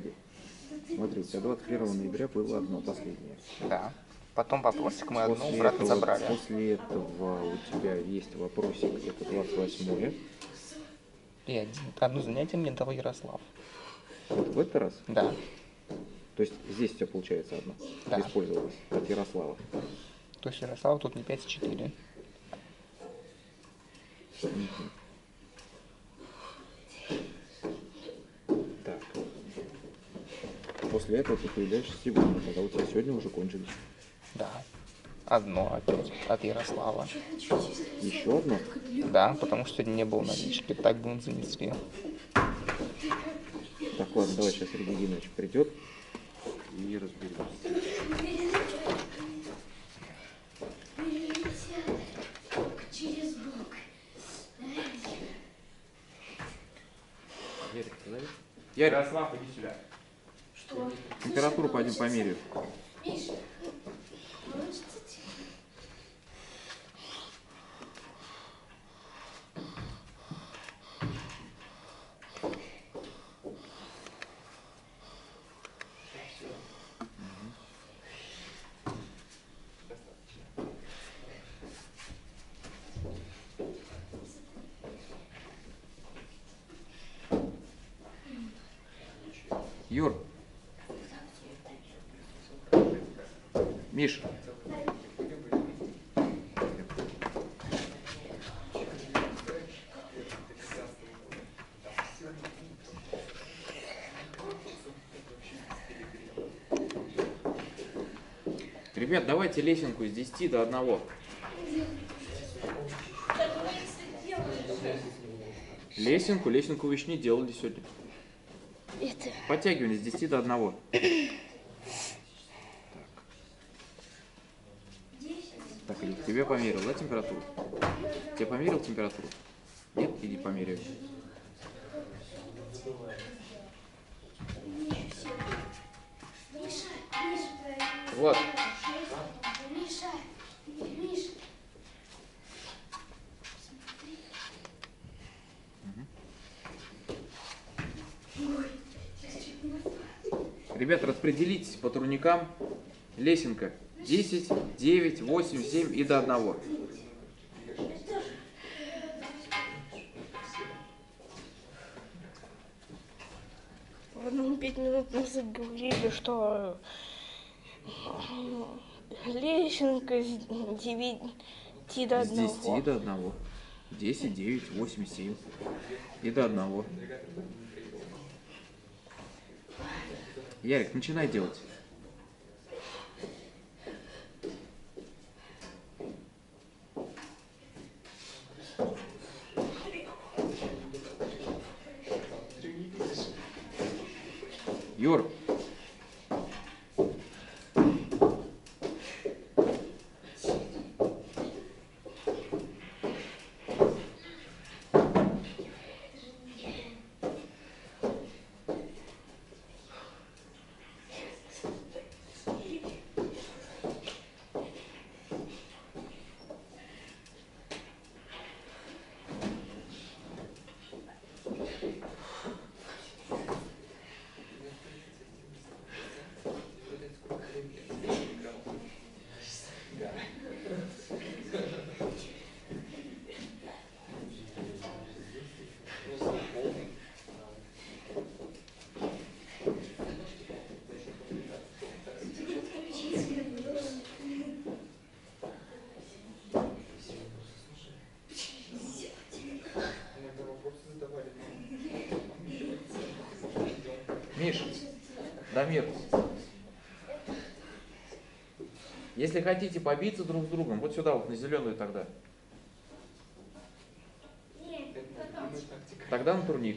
погоди. Смотрите, 21 ноября было одно последнее. Да. Потом вопросик мы одну обратно забрали. После этого у тебя есть вопросик, это 28-е. И одно занятие мне дал Ярослав. Вот в этот раз? Да. То есть здесь все получается одно. Да. Использовалось от Ярослава. То есть Ярослав тут не 5, а 4. Так. После этого ты передаешь сегодня, когда у тебя сегодня уже кончились. Да. Одно опять от Ярослава. Еще одно? Да, потому что не было налички, так бы он занесли. Так, ладно, давай сейчас Сергей Геннадьевич придет и разберемся. Ярослав, иди сюда. Что? Температуру пойдем померяем. Миша, получится тебе. Юр, Миш, ребят, давайте лесенку с 10 до 1. Лесенку вы еще не делали сегодня. Подтягивание с 10 до 1. Так, Илья, тебе померил, да, температуру? Тебе померил температуру? Нет, иди померяй. Вот. Ребят, распределитесь по турникам. Лесенка 10, 9, 8, 7 и до 1. В одном 5 минут назад говорили, что лесенка с 9 до 1. С 10 до 1. 10, 9, 8, 7 и до 1. Ярик, начинай делать. Юр. Миша, Дамир, если хотите побиться друг с другом, вот сюда, вот на зеленую тогда. Тогда на турник.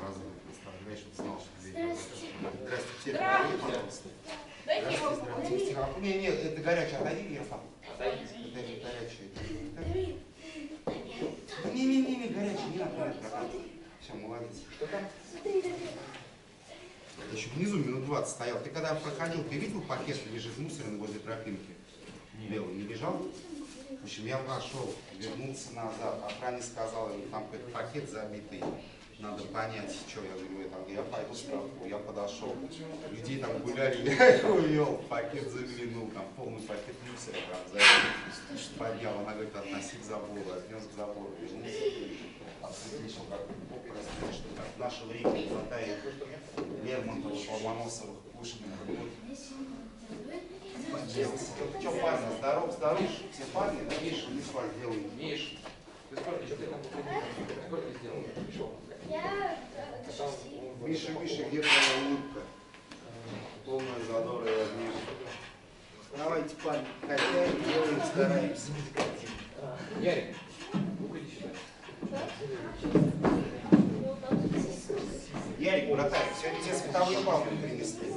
разом представляешь, он знал, что здесь. Здравствуйте. Здравствуйте. Дайте его. Здравствуйте. Нет, нет, это горячая. Отойди, Ярослав. Отойдите. Это горячая. Не-не-не, горячая, не надо. Все, молодец. Что там? Я еще внизу минут 20 стоял. Ты когда проходил, ты видел пакет, лежит мусорный возле тропинки? Белый не лежал? В общем, я прошел, вернулся назад, охране сказал, там какой-то пакет забитый, надо понять, что я говорю, я пойду справку, я подошел, людей там гуляли, я его вел, пакет заглянул, там полный пакет мусора, там забил, поднял, она говорит, относи к забору, отнес к забору, вернулся, отсветличил, как попросту, что как в наше время не хватает Лермонтова, Ломоносовых, Пушкина, поделался. Че, парни, здоров, здоров, все парни, да, Миша, не спать делаем. Миш, ты сколько что ты там? Сколько сделал? Я... Миша, Миша, где твоя улыбка? Полная задора и размера. Давайте, парни, качаем, делаем, стараемся. Ярик, выходи сюда. Ярик, братарь, сегодня тебе световые палки принесли.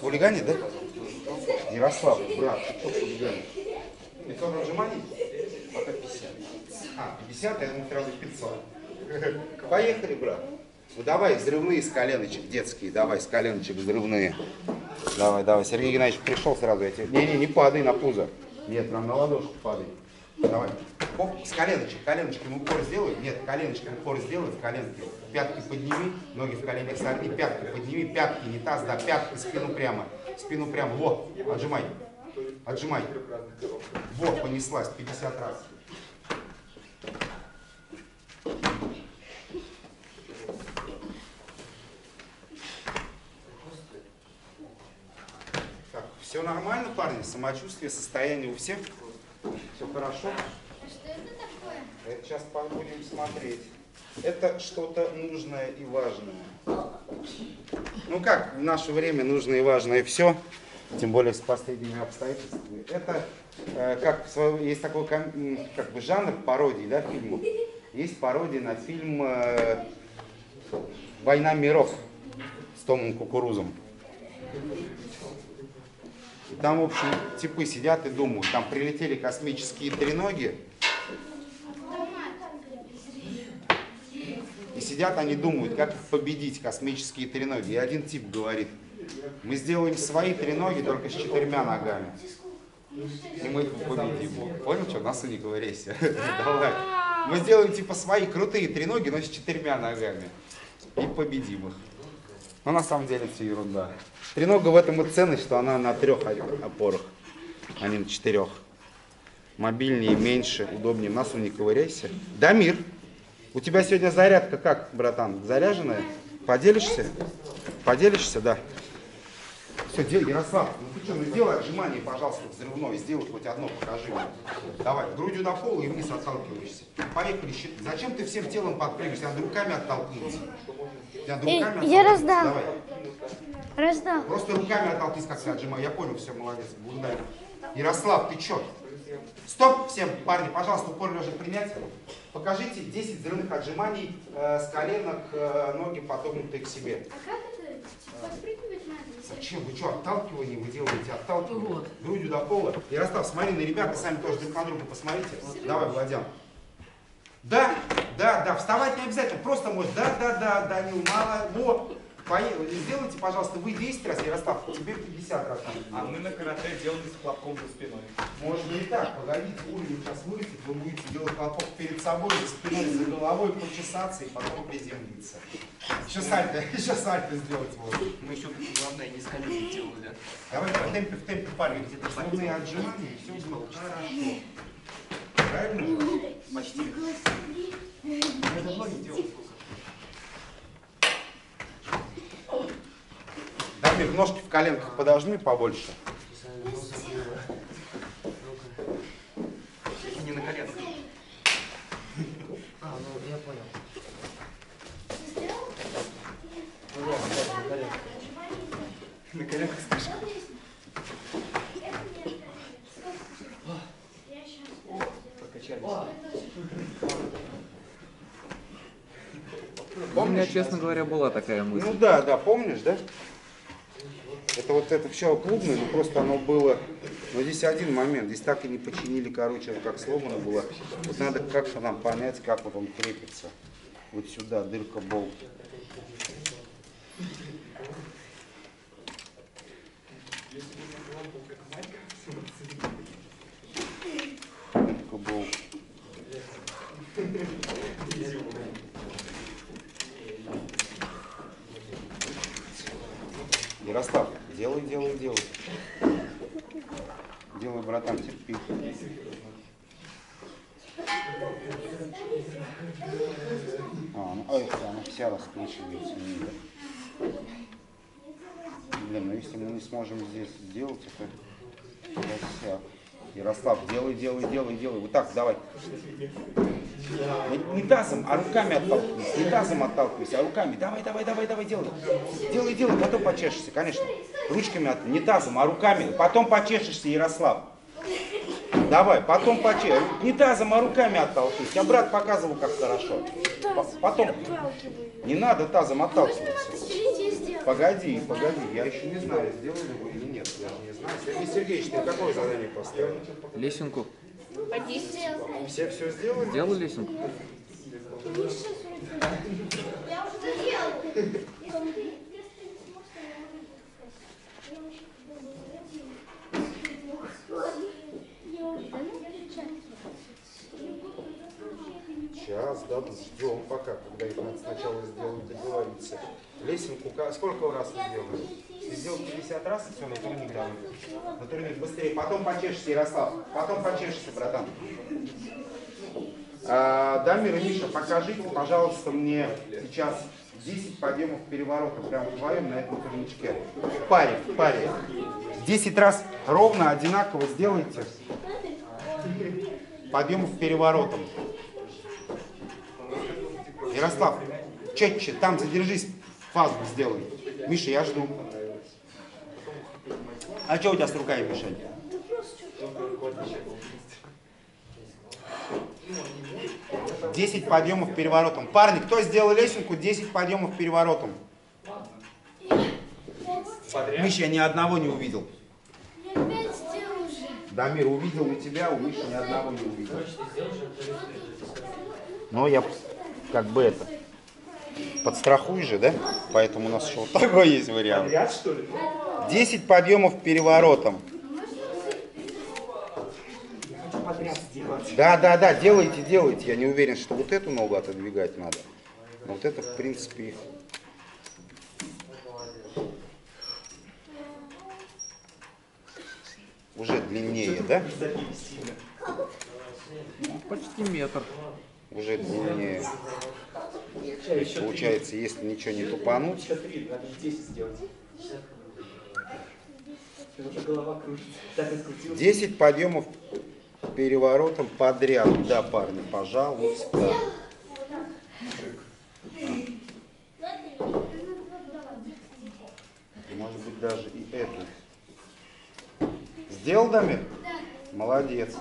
Хулиганит, да? Ярослав, брат, ты кто хулиганит? 500 разжиманий? Пока 50. А, 50, а я ему сразу 500. Поехали, брат. Ну давай взрывные с коленочек детские, давай с коленочек взрывные. Давай, давай. Сергей Геннадьевич пришел сразу. Я тебе... Не-не, не падай на пузо. Нет, нам на ладошку падай. Давай. Оп, с коленочек, коленочком упор сделай. Нет, коленочком упор сделай, в коленке. Пятки подними, ноги в коленях сорви, пятки подними, пятки, не таз, да, пятки, спину прямо. Спину прямо, вот, отжимай. Отжимай. Вот, понеслась, 50 раз. Так, все нормально, парни? Самочувствие, состояние у всех? Все хорошо? А что это такое? Это сейчас будем смотреть. Это что-то нужное и важное. Ну как, в наше время нужно и важное все, тем более с последними обстоятельствами. Это как есть такой как бы жанр пародии, да, фильмов. Есть пародия на фильм «Война миров» с Томом Кукурузом. Там, в общем, типы сидят и думают, там прилетели космические треноги, и сидят они думают, как победить космические треноги. И один тип говорит, мы сделаем свои треноги только с 4 ногами, и мы их победим. Понял, что? На суне говорите. Давай. Мы сделаем типа свои крутые треноги, но с 4 ногами, и победим их. Но на самом деле все ерунда. Тренога в этом и ценность, что она на 3 опорах, а не на 4. Мобильнее, меньше, удобнее. В носу не ковыряйся. Дамир, у тебя сегодня зарядка как, братан? Заряженная? Поделишься? Поделишься, да. Все, Ярослав, ну ты что, ну сделай отжимание, пожалуйста, взрывное. Сделай хоть одно, покажи мне. Давай, грудью на пол и вниз отталкиваешься. Поехали, считай. Зачем ты всем телом подпрыгиваешь? Надо руками оттолкнуться. Я раздал. Давай. Раздал. Просто руками оттолкнись, как себя отжимаю. Я понял, все, молодец. Гундай. Ярослав, ты чё? Стоп всем, парни, пожалуйста, упор лежа принять. Покажите 10 взрывных отжиманий с коленок, ноги подогнутые к себе. А как это? Подпрыгивать надо? Зачем? Вы что, отталкивание вы делаете? Отталкивание. Вот. Грудью до пола. Ярослав, смотри на ребят, сами тоже друг на друга посмотрите. Серьезно? Давай, Владян. Да, да, да, вставать не обязательно, просто может, да, да, да, Данил, мало, вот, сделайте, пожалуйста, вы 10 раз, Ярослав, теперь 50 раз. А мы на карате делали с хлопком за спиной. Можно и так, погодите, уровень сейчас вырастет, вы будете делать хлопок перед собой, спиной за головой, почесаться и потом приземлиться. Еще сальто сделать можно. Мы еще, главное, не скалили делали. Давай в темпе, парень, где-то основные отжимания, и все будет хорошо. Правильно? Почти. Я давно не делал сколько. Дамир, ножки в коленках подожми побольше. И не на коленках. А, ну я понял. На коленках слишком. Покачались. Помнишь? У меня, честно говоря, была такая мысль. Ну да, да, помнишь, да? Это вот это все клубное, но просто оно было... Но здесь один момент, здесь так и не починили, короче, как сломано было. Вот надо как-то нам понять, как вот он крепится. Вот сюда, дырка-болт. Дырка-болт. Ярослав, делай, делай, делай. Делай, братан, терпи. А, ну, ой, она вся раскручивается. Блин, ну если мы не сможем здесь сделать, это вся. Ярослав, делай, делай, делай, делай. Вот так, давай. Не тазом, а руками отталкивайся. Не тазом отталкивайся, а руками. Давай, давай, давай, давай, делай. Делай, делай, потом почешешься, конечно. Ручками отталкивайся. Не тазом, а руками. Потом почешешься, Ярослав. Давай, потом почешешься. Не тазом, а руками отталкивайся. Я брат показывал, как хорошо. Потом. Не надо тазом отталкиваться. Погоди, погоди, я еще не знаю, сделали вы или нет. Я не знаю. Сергей Сергеевич, ты какое задание поставил? Лесенку. Все все сделали? Сделал лесенку. Я уже делал. Сейчас, да, ждем пока, когда их надо сначала сделать, договориться. Лесенку, сколько раз ты делаешь? Ты сделал 50 раз, и все, на турник давай. На турник быстрее, потом почешешься, Ярослав, потом почешешься, братан. А, Дамир и Миша, покажите, пожалуйста, мне сейчас 10 подъемов переворота прямо вдвоем на этом турничке. В паре, в паре. 10 раз ровно, одинаково сделайте. Подъемов переворотом. Ярослав, четче, там задержись, фазу сделай. Миша, я жду. А что у тебя с руками, Миша? Да 10 подъемов переворотом. Парни, кто сделал лесенку, 10 подъемов переворотом. Миша, я ни одного не увидел. Дамир увидел у тебя, у Миши ни одного не увидел. Но я... Как бы это. Подстрахуй же, да? Поэтому у нас еще вот такой есть вариант. 10 подъемов переворотом. Да, да, да, делайте, делайте. Я не уверен, что вот эту ногу отодвигать надо. Но вот это, в принципе... Уже длиннее, да? Почти метр. Уже длиннее. Получается, если ничего не тупануть. Голова кружится. 10 подъемов переворотом подряд. Да, парни, пожалуйста. Может быть, даже и это. Сделал, Дамир? Да. Молодец.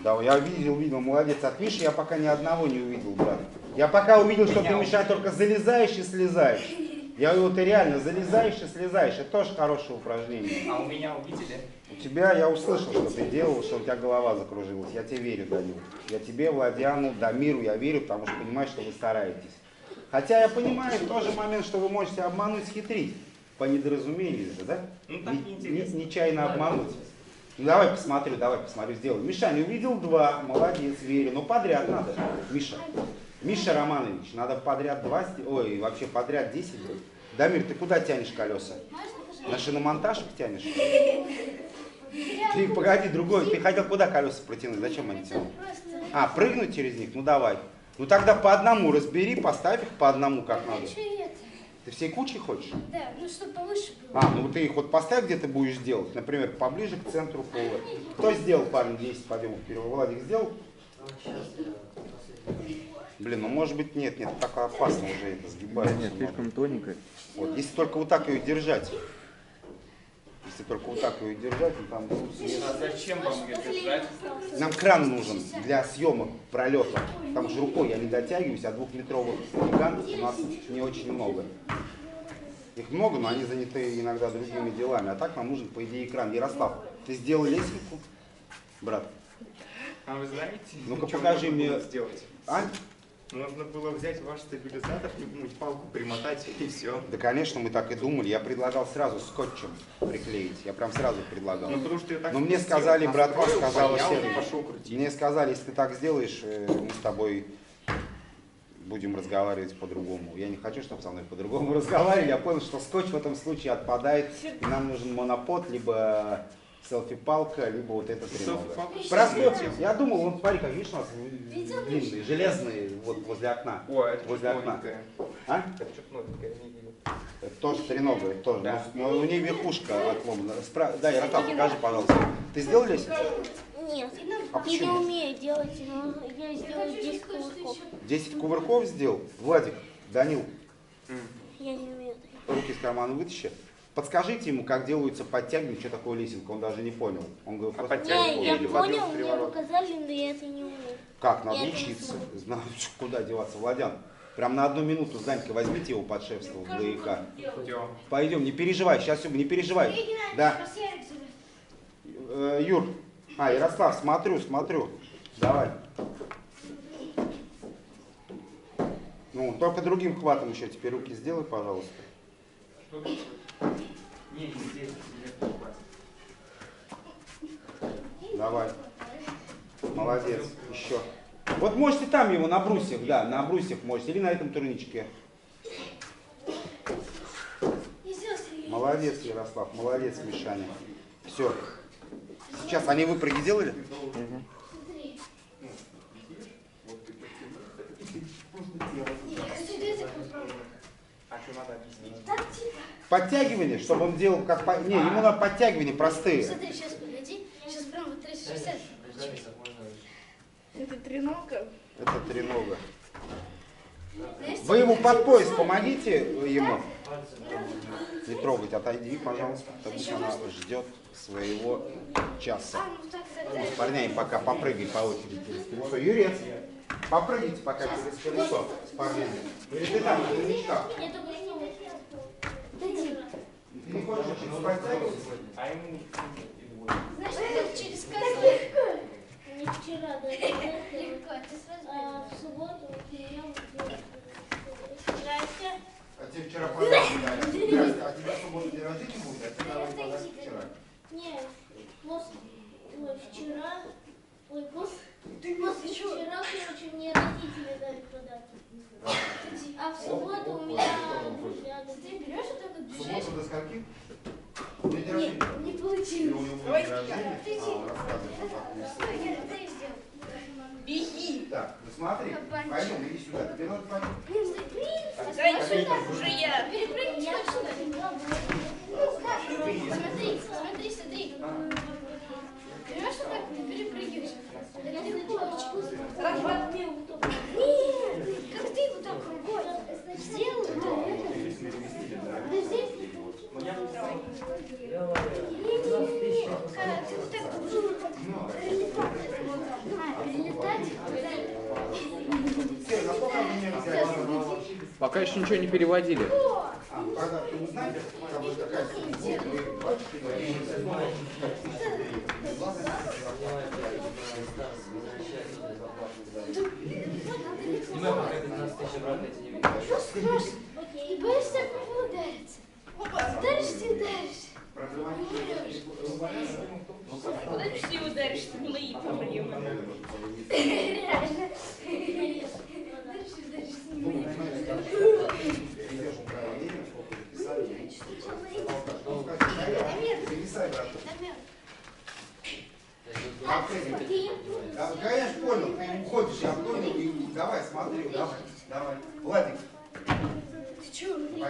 Да, я видел, видел, молодец. От Миши я пока ни одного не увидел, брат. Я пока увидел, что ты, Миша, только залезаешь и слезаешь. Я говорю, ты реально залезаешь и слезаешь. Это тоже хорошее упражнение. А у меня увидели? У тебя, я услышал, что ты делал, что у тебя голова закружилась. Я тебе верю, Данил. Я тебе, Владиану, Дамиру я верю, потому что понимаю, что вы стараетесь. Хотя я понимаю в тот же момент, что вы можете обмануть, хитрить. По недоразумению же, да? Ну так неинтересно. Нечаянно обмануть. Ну, давай посмотрю, сделаю. Миша, не увидел 2, молодец, верю, но подряд надо. Миша, Миша Романович, надо подряд 2, ой, вообще подряд 10. Дамир, ты куда тянешь колеса? На шиномонтаж тянешь? Ты, погоди, другой, ты хотел куда колеса протянуть, зачем они тянут? А, прыгнуть через них? Ну давай. Ну тогда по одному разбери, поставь их по одному как надо. Ты всей кучей хочешь? Да, ну чтобы повыше было. А, ну ты их вот поставь, где ты будешь делать. Например, поближе к центру пола. Кто сделал, парень, 10 подъемов переворотом? Владик сделал? Блин, ну может быть нет, нет, так опасно уже это сгибается. Нет, слишком тоненькая. Вот, если только вот так ее держать. если только вот так ее держать, и там... А зачем вам ее держать? Нам кран нужен для съемок пролета. Там же рукой я не дотягиваюсь, а двухметровых гигантов у нас не очень много. Их много, но они заняты иногда другими делами. А так нам нужен, по идее, экран. Ярослав, ты сделал лесенку, брат? А вы знаете, ну-ка покажи мне. Сделать? А? Нужно было взять ваш стабилизатор, какую-нибудь палку примотать и все. Да, конечно, мы так и думали. Я предлагал сразу скотчем приклеить. Я прям сразу предлагал. Ну, потому что я так. Но мне сказали, братва, сказала Серый. Мне сказали, если ты так сделаешь, мы с тобой будем разговаривать по-другому. Я не хочу, чтобы со мной по-другому разговаривали. Я понял, что скотч в этом случае отпадает. И нам нужен монопод, либо... Селфи-палка, либо вот этот ремонт. Простой. Я думал, вон, парень, как видишь, у нас длинный, железный, вот возле окна. О, это возле окна. А? Это что-то новенькое, я не видел. Это тоже тренога, это тоже. Да. Но у нее верхушка отломана. Да, Ярослав, покажи, пожалуйста. Ты сделал здесь? Нет. А почему? Я не умею делать, но я сделал 10 кувырков. 10 кувырков сделал? Владик, Данил. Я не умею. Руки из кармана вытащи. Подскажите ему, как делаются подтягивания, что такое лесенка, он даже не понял. Он говорил, а подтягивание. Я понял, мне показали, но я это не умею. Как, надо учиться. Знаю, куда деваться, Владян. Прям на одну минуту, Занька, возьмите его под шефство, ДАИКа. Пойдем, не переживай, сейчас, Юр, не переживай. Да. Юр, Ярослав, смотрю. Давай. Ну, только другим хватом еще теперь руки сделай, пожалуйста. Нет, здесь не. Давай. Молодец. Еще. Вот можете там его на брусьях, да, на брусьях можете. Или на этом турничке. Молодец, Ярослав. Молодец, Мишаня. Все. Сейчас они выпрыги делали? Угу. Подтягивание, чтобы он делал как... Не, ему надо подтягивания простые. Смотри, сейчас, погоди. Сейчас прям вот 360. Это тренога? Это тренога. Вы ему под пояс помогите ему. Не трогать, отойди, пожалуйста. Потому что она ждет своего часа. С парнями пока попрыгай по очереди через колесо. Юрец, попрыгайте пока через колесо с парнями. Или ты там, на турничках. Ты хочешь через подтягивать? А ему... Знаешь, ты через козлы? Не вчера, да. Легко, ты сразу в субботу прием. Здрасте. А тебе вчера подарили? Здрасте. А тебя в субботу день рождения будет? А тебе давай подарки вчера? Нет. Ой, вчера... Ой, вчера, короче, мне родители дали подарки. А в субботу у меня... Ты берешь вот так вот бежишь? В субботу до скольки? Нет, не получилось. Давай, беги. Так, ну смотри, пойдем, иди сюда. Тебе надо понять. Конечно, уже я. Перепрыгни сюда. Смотри. Берешь вот так, ты перепрыгиваешь. Нет, как ты вот так рукой сделал, то это... здесь не пока еще ничего не переводили. Ты боишься, как не ударится. Ударишь, это мои проблемы. Реально. Конечно, понял, ты уходишь, я понял. Давай, смотри, давай. Владик. Подтягивай.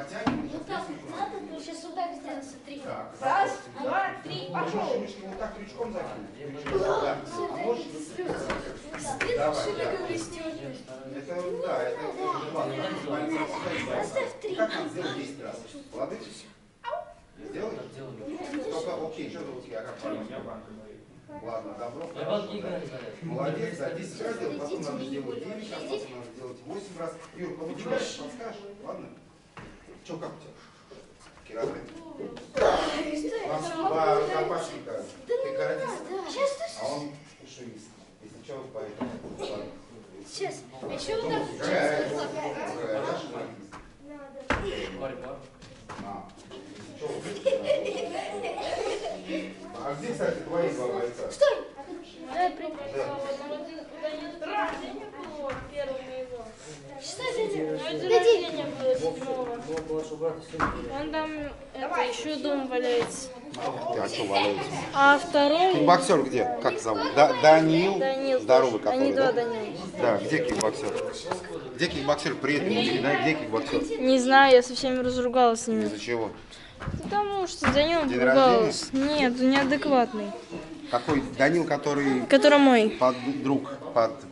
Вот так надо, сейчас вот так сделаем, смотри. Раз, два, три, пошел. Вот так крючком закинь. Да. А можешь? Это, да, это ладно. Оставь три. Как сделать 10 раз? Лады? Сделай. Только а как по-моему? Ладно, добро. Молодец, да, 10 раз делать, потом надо сделать 9 раз, потом надо сделать 8 раз. Юр, подумаешь, подскажешь, ладно? Че, как у тебя? Кирограмм? Два запашника. Ты каратист? А он шуист. И сначала поэтому. Сейчас. А еще вот так. Борьба. А где, кстати, твои два бойца? Стой! Дай принимать. Рождение было первое его. Что это? Рождение было седьмого. Он там еще дом валяется. А что валяется? А второй... Кингбоксер где? Как зовут? Данил. Здоровый какой, да? Они два Данила. Да, где кингбоксер? Где кингбоксер? Привет, не передай, где кингбоксер? Не знаю, я со всеми разругалась с ними. Из-за чего? Потому что Данил ругалась. Нет, он неадекватный. Какой Данил, который... Который мой. Под друг.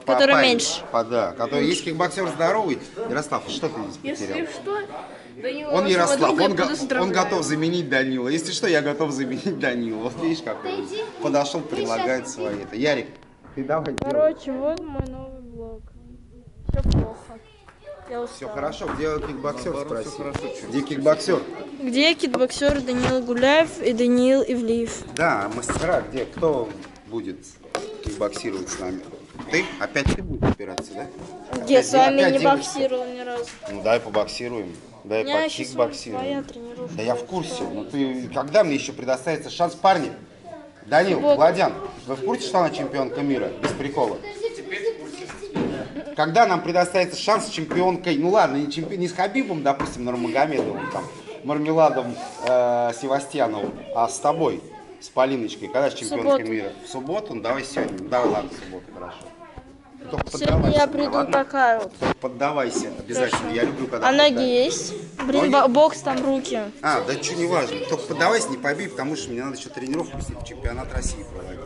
Который парень, меньше. Да, который есть кингбоксер здоровый. Ярослав, что ты здесь потерял? Если что, Данила... Он Ярослав, он готов заменить Данила. Если что, я готов заменить Данила. Вот видишь, как он подошел, предлагает свои. Это Ярик, ты давай. Короче, вот мой новый блог. Все плохо. Все хорошо, где кикбоксер, спроси. Где кикбоксер? Где кикбоксер Данил Гуляев и Данил Ивлеев? Да, мастера, где? Кто будет кикбоксировать с нами? Ты? Опять ты будешь опираться, да? Я с вами не боксировал ни разу. Ну дай побоксируем. Дай по кикбоксируем. Да я в курсе, но ты когда мне еще предоставится шанс, парни? Данил, Владян, вы в курсе, что она чемпионка мира? Без прикола. Когда нам предоставится шанс с чемпионкой, ну ладно, не с Хабибом, допустим, Нурмагомедовым, там, Мармеладом Севастьяновым, а с тобой, с Полиночкой, когда же чемпионка мира? В субботу? Ну давай сегодня. Да ладно, в субботу, хорошо. Только поддавайся. Я приду ладно? Такая вот. Поддавайся, обязательно. Хорошо. Я люблю, когда... А ноги есть? Блин, бокс там, руки. А, да что, не важно. Только поддавайся, не побей, потому что мне надо еще тренировку в чемпионат России проводить.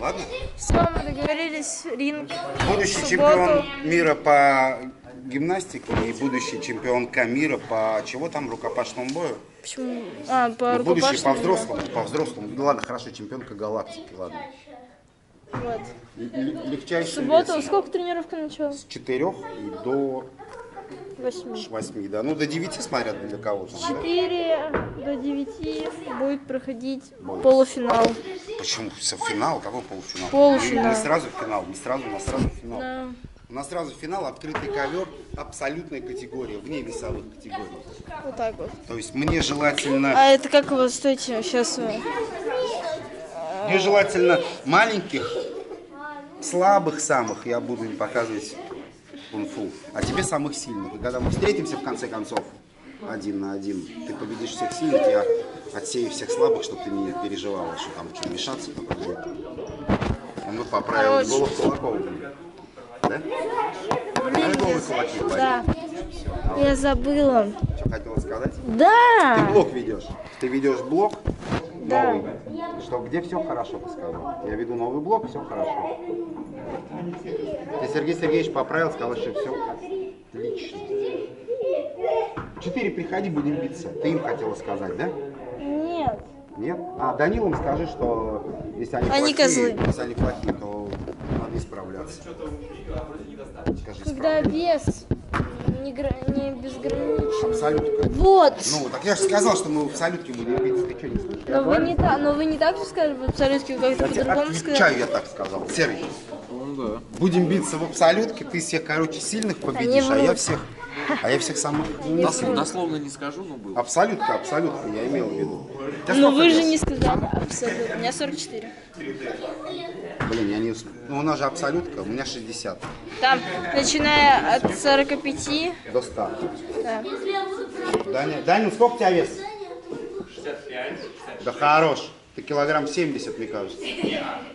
Ладно? С вами договорились, ринг. Будущий чемпион мира по гимнастике и будущий чемпионка мира по чего там, рукопашному бою? Почему? А, по рукопашному. Будущий по взрослому, Ну, ладно, хорошо, чемпионка галактики, ладно. Вот. Легчайший. В субботу сколько тренировка началась? С 4 и до 8, да. Ну, до 9 смотрят для кого-то. С 4 до 9 будет проходить полуфинал. Почему? Финал? Какой полуфинал? Полуфинал. Мы сразу в финал. У нас сразу финал. Да. У нас сразу финал, открытый ковер, абсолютная категория, вне весовых категорий. Вот так вот. То есть мне желательно... А это как у вас, стойте, сейчас... Мне желательно маленьких, слабых самых, я буду им показывать кунг-фу, а тебе самых сильных. И когда мы встретимся, в конце концов, 1 на 1, ты победишь всех сильных, я отсею всех слабых, чтобы ты не переживала, что там что мешаться. Он бы поправил голову кулаковым. Да? Да. Я забыла. Что хотела сказать? Да. Ты блог ведешь. Ты ведешь блог. Новый, да. Что где все хорошо, сказал. Я веду новый блог, все хорошо. И Сергей Сергеевич поправил, сказал, что все отлично. 4 приходи, будем биться. Ты им хотела сказать, да? Нет. Нет? А Данилам скажи, что если они плохие, то надо исправляться. Скажи, когда вес не безграничен. Абсолютка. Вот. Ну, так я же сказал, что мы в абсолютке будем биться. Ты что не слышишь? Но вы не так же сказали в абсолютке, вы как-то по-другому сказали. Я так сказал. Сергей. Ну, да. Будем биться в абсолютке, ты всех, короче, сильных победишь, а я всех самых... Дословно не скажу, но было. Абсолютка, я имел в виду. Но вы же не сказали абсолютно. У меня 44. Блин, я не успел. Ну, у нас же абсолютка, у меня 60. Там, начиная от 45... До 100. Да. Даня, сколько у тебя вес? 65. Да хорош. Ты килограмм 70, мне кажется.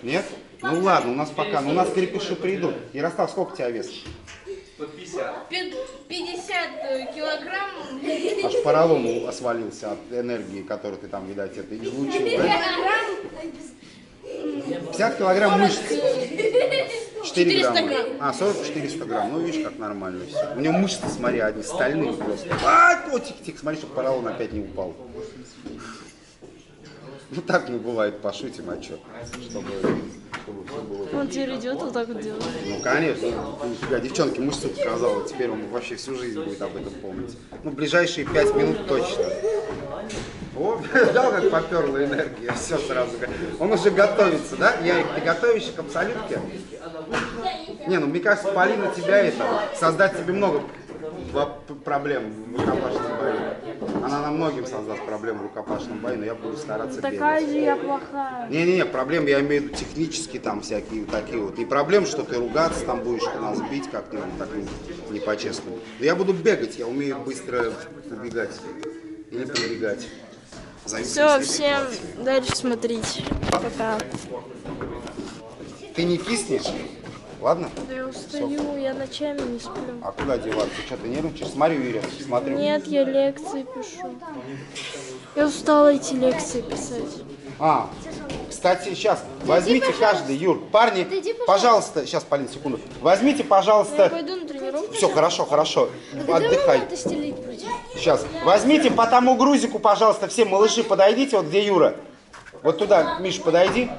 Нет? Ну ладно, у нас пока. Но у нас крепыши придут. Ярослав, сколько у тебя вес? 50 килограмм. Аж поролон освалился от энергии, которую ты там, видать, это излучил. 50 килограмм мышц. 400 грамм. А, 400 грамм. Ну, видишь, как нормально все. У него мышцы, смотри, одни стальные просто. А, тихо, смотри, чтобы поролон опять не упал. Ну так мы бывает пошутим, а что? Чтобы все было... Он теперь идет, вот так вот делает. Ну конечно, нифига, девчонки, мышцу показала, теперь он вообще всю жизнь будет об этом помнить. Ну ближайшие 5 минут точно. О, дал как поперла энергия, все сразу. Он уже готовится, да? Ярик, ты готовишься к абсолютке? Не, ну мне кажется, Полина тебя это, создать тебе много проблем в рукопашном бою. Она нам многим создаст проблемы в рукопашном бою, но я буду стараться бегать. Такая же я плохая. Не-не-не, проблемы я имею в виду технические там всякие вот такие вот. Не проблем, что ты ругаться там будешь, нас бить как-нибудь так не по-честному. Но я буду бегать, я умею быстро убегать или прибегать. Все, всем дальше смотрите. Пока. Ты не киснешь? Ладно? Да я устаю, Сок. Я ночами не сплю. А куда деваться? Что, ты нервничаешь? Смотрю, Юля, смотрю. Нет, я лекции пишу. Я устала эти лекции писать. А, кстати, сейчас возьмите каждый, Юр, парни, пожалуйста, сейчас, Полин, секунду. Возьмите, пожалуйста. Я пойду на тренировку. Все, хорошо, хорошо. Отдыхай. Сейчас. Возьмите по тому грузику, пожалуйста, все малыши, подойдите, вот где Юра. Вот туда, Миш, подойди.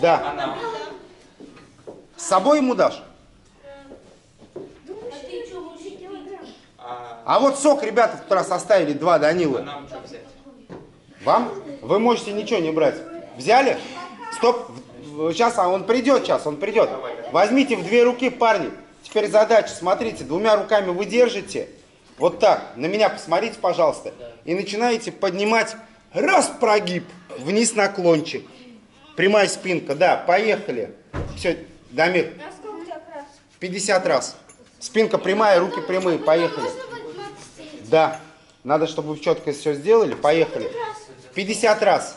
Да. С собой ему дашь? А вот сок, ребята, в тот раз оставили два Данилы. Вам? Вы можете ничего не брать. Взяли? Стоп. Сейчас он придет. Возьмите в две руки, парни. Теперь задача, смотрите, двумя руками вы держите. Вот так. На меня посмотрите, пожалуйста. И начинаете поднимать. Раз, прогиб. Вниз наклончик. Прямая спинка. Да, поехали. Все. Дамир, 50 раз. Спинка прямая, руки прямые. Поехали. Да. Надо, чтобы вы четко все сделали. Поехали. 50 раз.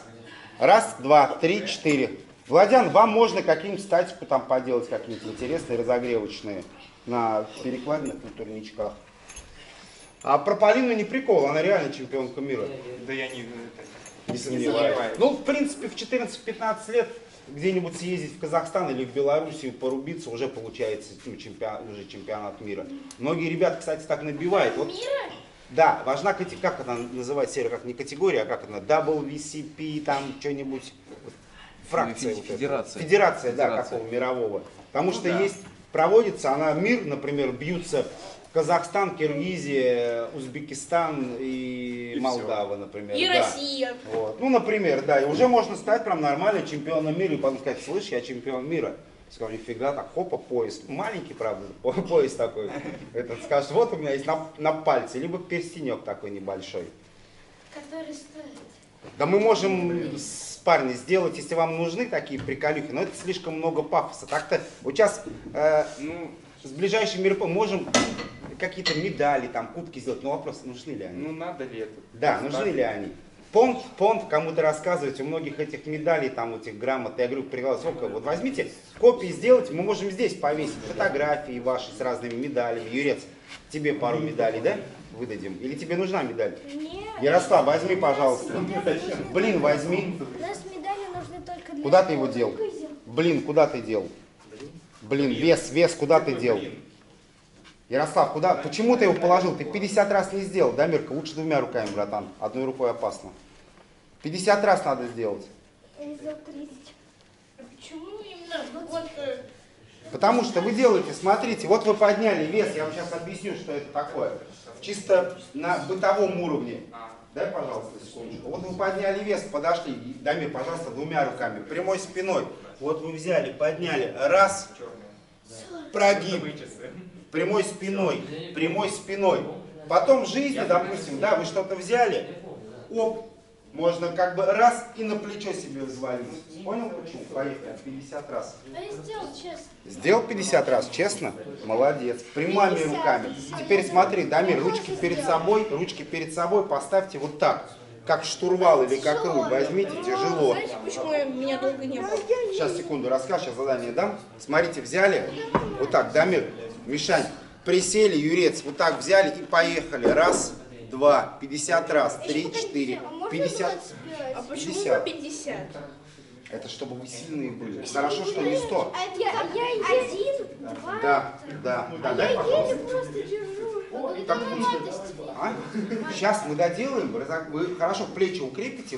Раз, два, три, четыре. Владян, вам можно каким-нибудь статику там поделать, какие-нибудь интересные, разогревочные на перекладных, на турничках. А про Полину не прикол, она реально чемпионка мира. Да я не сомневаюсь. Ну, в принципе, в 14-15 лет... где-нибудь съездить в Казахстан или в Белоруссию, порубиться, уже получается уже чемпионат мира. Многие ребята, кстати, так набивают. Вот, да, важна категория, как она называется, как не категория, а как она, WCP, там что-нибудь, фракция. Федерация. Федерация, да, какого мирового. Потому что есть, проводится, она мир, например, бьются Казахстан, Киргизия, Узбекистан и Молдава, например. И да. Россия. Вот. Ну, например, да. И уже можно стать прям нормально чемпионом мира и потом сказать, слышь, я чемпион мира. Скажу, нифига, так, хопа, пояс. Маленький, правда, пояс такой. Этот скажет, вот у меня есть на пальце, либо перстенек такой небольшой. Который стоит. Да мы можем, парни, сделать, если вам нужны такие приколюхи, но это слишком много пафоса. Так-то вот сейчас, ну, с ближайшим миром можем... какие-то медали, там, кубки сделать. Но вопрос, нужны ли они? Ну, надо ли это? Да, нужны ли они? Понт, кому-то рассказывать, у многих этих медалей, там, этих грамот, я говорю, пригласовка, вот возьмите, копии сделать, мы можем здесь повесить фотографии ваши с разными медалями. Юрец, тебе пару медалей, да, выдадим? Или тебе нужна медаль? Нет. Ярослав, возьми, пожалуйста. Блин, возьми. У нас медали нужны только для... Куда ты его дел? Блин, куда ты дел? Блин, вес, куда ты дел? Ярослав, куда? Почему ты его положил? Ты 50 раз не сделал, да, Мирка? Лучше двумя руками, братан. Одной рукой опасно. 50 раз надо сделать. Я сделал 30. Почему именно? Вот... Потому что вы делаете, смотрите, вот вы подняли вес, я вам сейчас объясню, что это такое. Чисто на бытовом уровне. Дай, пожалуйста, секундочку. Вот вы подняли вес, подошли. Дамир, пожалуйста, двумя руками. Прямой спиной. Вот вы взяли, подняли. Раз. Прогиб. Прямой спиной. Потом в жизни, допустим, да, вы что-то взяли, оп, можно как бы раз и на плечо себе взвалить. Понял почему? Поехали, 50 раз. Сделал 50 раз, честно? Молодец. Прямыми руками. Теперь смотри, Дамир, ручки перед собой поставьте вот так. Как штурвал или как руль, возьмите, тяжело. Знаете, почему меня долго не было? Сейчас, секунду, расскажу, сейчас задание дам. Смотрите, взяли, вот так, Дамир, Мишань, присели, Юрец, вот так взяли и поехали. Раз, два, 50 раз, три, четыре, 50. А почему 50? Это чтобы вы сильные были. Хорошо, что не 100. Я один, два. Да. Я еле просто держу. Сейчас мы доделаем. Вы хорошо плечи укрепите.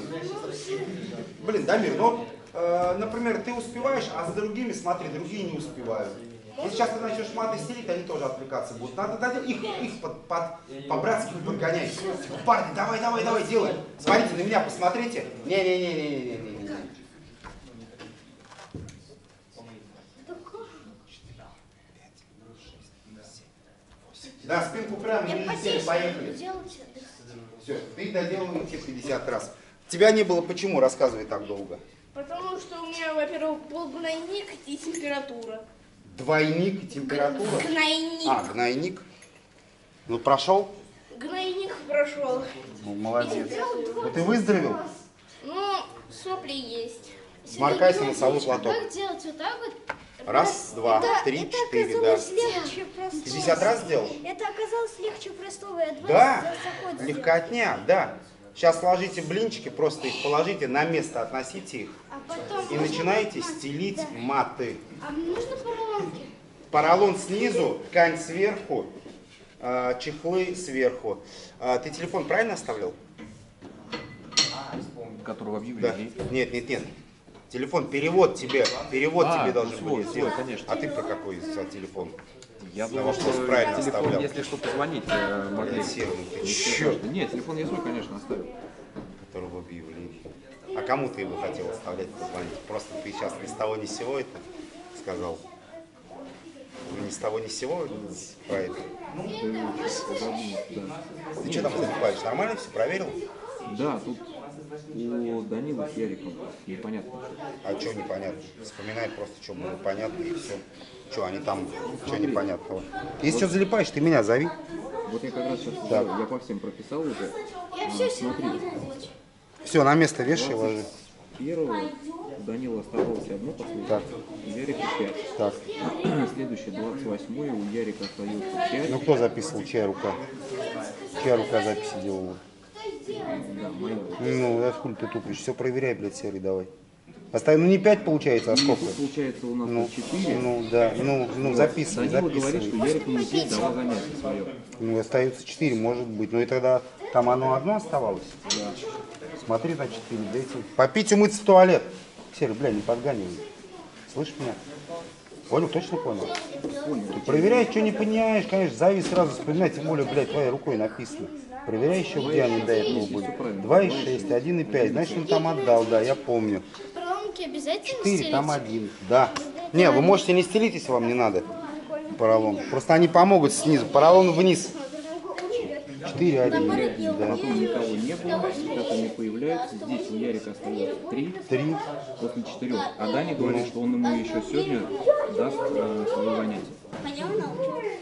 Блин, Дамир, ну, например, ты успеваешь, а за другими, смотри, другие не успевают. Если сейчас ты начнешь маты стереть, они тоже отвлекаться будут. Надо доделать. Их по-братски подгоняй. Парни, давай, делай. Смотрите, на меня посмотрите. Не-не-не-не-не-не. Да, спинку прямо, не летели, поехали. Все, ты доделал те 50 раз. Тебя не было почему, рассказывай так долго? Потому что у меня, во-первых, был гнойник и температура. Двойник и температура? Гнойник. А, гнойник. Ну, прошел? Гнойник прошел. Ну, молодец. Ну, ты выздоровел? Ну, сопли есть. Сморкайся на носовой платок. Как делать вот так вот? Раз, два, три, четыре, да. 50 раз сделал? Это оказалось легче простого. Да, легкотня, да. Сейчас сложите блинчики, просто их положите, на место относите их. И начинаете стелить маты. А нужно поролонки? Поролон снизу, ткань сверху, чехлы сверху. Ты телефон правильно оставлял? Которого объявили? Нет. Телефон, перевод тебе должен будет сделать. А ты про какой телефон? Я думал, что правильно телефон, оставлял. Если что, позвонить. Черт. Нет, телефон я свой, конечно, оставил. Которого объявили. А кому ты его хотел оставлять, позвонить? Просто ты сейчас ни с того ни с сего это сказал. Ни с того ни с сего про это. Ты что там залипаешь? Нормально все? Проверил? Да, тут... У Данила с Яриком непонятно. А что непонятно? Вспоминай просто, что было понятно и все. Что они там, что непонятного. Если вот, что залипаешь, ты меня зови. Вот я как раз сейчас, да. Я по всем прописал уже. Смотри. Все, на место вешай, ложи. Первого Данила оставалось одно последнее, Ярик 5. Так. Следующее 28-е, у Ярика остается 5. Ну кто записывал, чья рука? Чья рука записи делала? Ну, да хули ты тупишь, все проверяй, блядь, Серый, давай. Оставим, ну не 5 получается, а сколько? Получается у нас 4. Ну, записывай, записывай. Ну, остается 4, может быть. Ну и тогда там оно одно оставалось? Да. Смотри на 4, дайте. Попить, умыться в туалет. Серый, бля, не подгонивай. Слышишь меня? Понял, точно понял? Ты проверяй, что не понимаешь, конечно, зови сразу, вспоминай, тем более, блядь, твоей рукой написано. Проверяй еще, где они до этого были. 2,6, 1,5. Значит, он там отдал, да, я помню. 4, там 1, да. Не, вы можете не стелить, если вам не надо поролон. Просто они помогут снизу. Поролон вниз. 4, 1, да. Потом никого не было, никто не появляется. Здесь у Ярика осталось 3. После 4. А Даня говорит, что он ему еще сегодня даст свое занятие.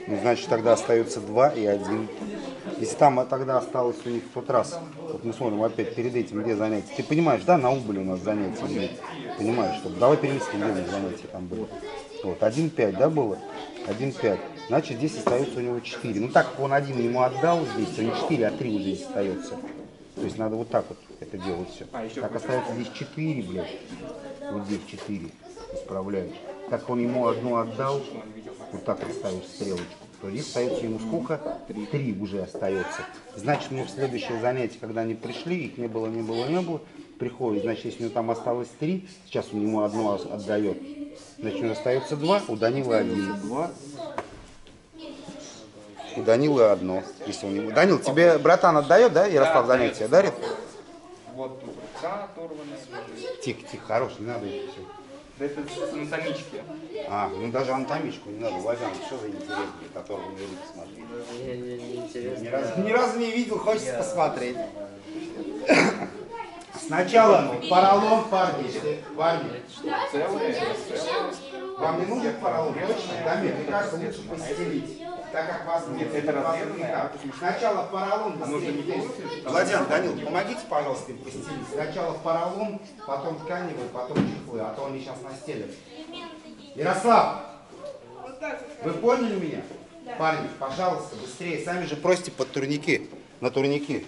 Ну, значит, тогда остается 2 и 1. Если там тогда осталось у них в тот раз, вот мы смотрим опять перед этим, где занятия. Ты понимаешь, да, на убыли у нас занятия были. Понимаешь, что давай перенесем, где у нас занятия там было. Вот, 1,5, да, было? 1,5. Значит, здесь остается у него 4. Ну так как он 1 ему отдал здесь, то не 4, а 3 уже здесь остается. То есть надо вот так вот это делать все. Так остается здесь 4, блядь. Вот здесь 4 исправляешь. Так он ему одну отдал, вот так вот ставишь стрелочку. То здесь остается ему сколько? 3 уже остается. Значит, мы в следующее занятие, когда они пришли, их не было, приходит, значит, если у него там осталось 3, сейчас он ему одну отдает, значит, у него остается 2, у Данила 1. У Данила 1. Если у него... Данил, тебе братан отдает, да, Ярослав, занятия дарит? Вот тут рука оторвана. Тихо, хорош, не надо это все. Да это анатомички. А, ну даже анатомичку не надо. Владимир, что за интересно, которого мы видим посмотреть? Ни разу не видел, хочется посмотреть. Сначала поролон, парни. Вам не нужен поролон? Точно? Да нет, мне кажется, лучше постелить. Так как вас нет, это разъедно. Сначала в поролон постелить. Владимир, Данил, помогите, пожалуйста, им постелить. Сначала в поролон, потом тканевый, потом чехлы, а то они сейчас настелят. Ярослав, вы поняли меня? Парни, пожалуйста, быстрее. Сами же просите под турники, на турники.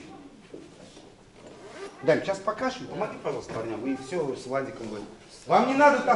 Дань, сейчас покажем, помоги, пожалуйста, парням, и все, с Владиком будет. Вам не надо